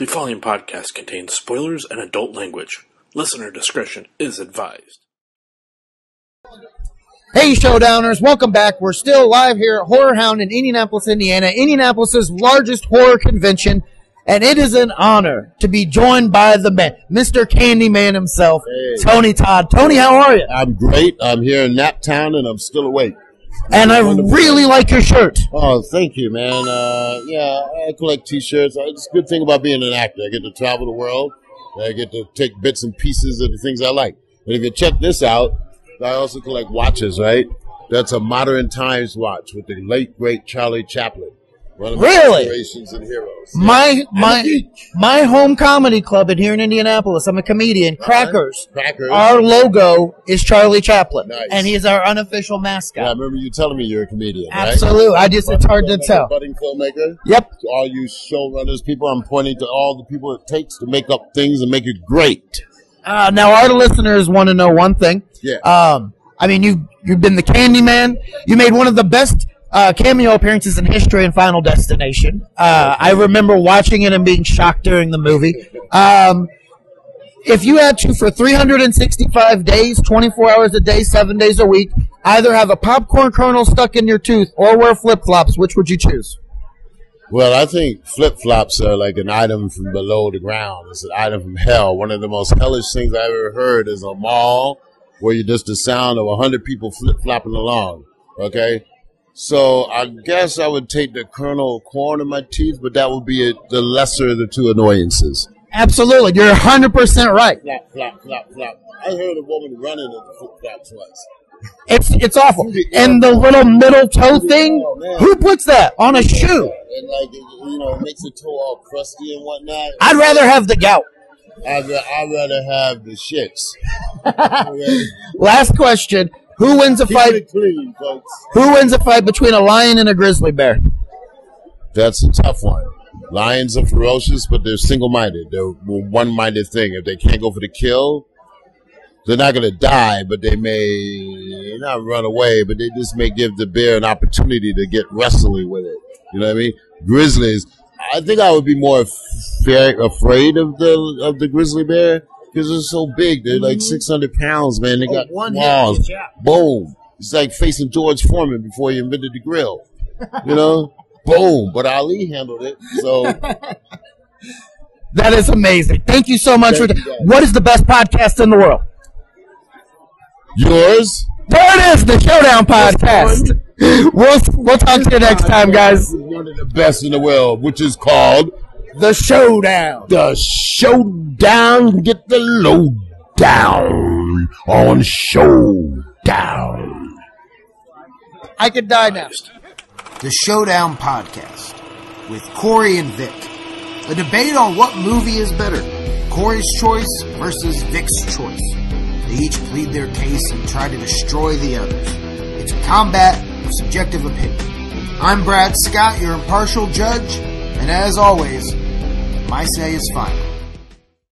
The following podcast contains spoilers and adult language. Listener discretion is advised. Hey, Showdowners. Welcome back. We're still live here at Horror Hound in Indianapolis, Indiana, Indianapolis' largest horror convention, and it is an honor to be joined by the man, Mr. Candyman himself, hey. Tony Todd. Tony, how are you? I'm great. I'm here in Naptown, and I'm still awake. And I really like your shirt. Oh, thank you, man. Yeah, I collect T-shirts. It's a good thing about being an actor. I get to travel the world. I get to take bits and pieces of the things I like. But if you check this out, I also collect watches, right? That's a Modern Times watch with the late, great Charlie Chaplin. One of really? Inspirations and heroes. My home comedy club in here in Indianapolis. I'm a comedian. Crackers. Crackers. Our logo is Charlie Chaplin, nice. And he's our unofficial mascot. Yeah, I remember you telling me you're a comedian. Absolutely. Right? It's hard to tell. Budding filmmaker. Yep. To all you showrunners, people, I'm pointing to all the people it takes to make up things and make it great. Now, our listeners want to know one thing. Yeah. I mean, you've been the Candyman. You made one of the best cameo appearances in history in Final Destination. I remember watching it and being shocked during the movie. If you had to, for 365 days, 24 hours a day, 7 days a week, either have a popcorn kernel stuck in your tooth or wear flip-flops, which would you choose? Well, I think flip-flops are like an item from below the ground. It's an item from hell. One of the most hellish things I've ever heard is a mall where you're just the sound of 100 people flip-flopping along, okay? So I guess I would take the kernel of corn in my teeth, but that would be the lesser of the two annoyances. Absolutely. You're 100% right. Flop, flop, flop, flop. I heard a woman running at the flip flop twice. It's awful. And the little middle toe thing, oh, who puts that on a shoe? And like, you know, it makes the toe all crusty and whatnot. I'd rather have the gout. I'd rather have the shits. Last question. Who wins a fight? Keep it clean, folks. Who wins a fight between a lion and a grizzly bear? That's a tough one. Lions are ferocious, but they're single-minded. They're a one-minded thing. If they can't go for the kill, they're not going to die, but they may not run away, but they just may give the bear an opportunity to get wrestling with it. You know what I mean? Grizzlies, I think I would be more afraid of the grizzly bear. Because they're so big. They're like 600 pounds, man. They got walls. Boom. It's like facing George Foreman before he invented the grill. You know? Boom. But Ali handled it. So that is amazing. Thank you so much. What is the best podcast in the world? Yours. There it is. The Showdown Podcast. We'll talk to you next time, guys. One of the best in the world, which is called The Showdown. The Showdown. Get the lowdown on Showdown. I could die now. The Showdown Podcast with Corey and Vic. A debate on what movie is better, Corey's choice versus Vic's choice. They each plead their case and try to destroy the others. It's a combat of subjective opinion. I'm Brad Scott, your impartial judge. And as always, my say is final.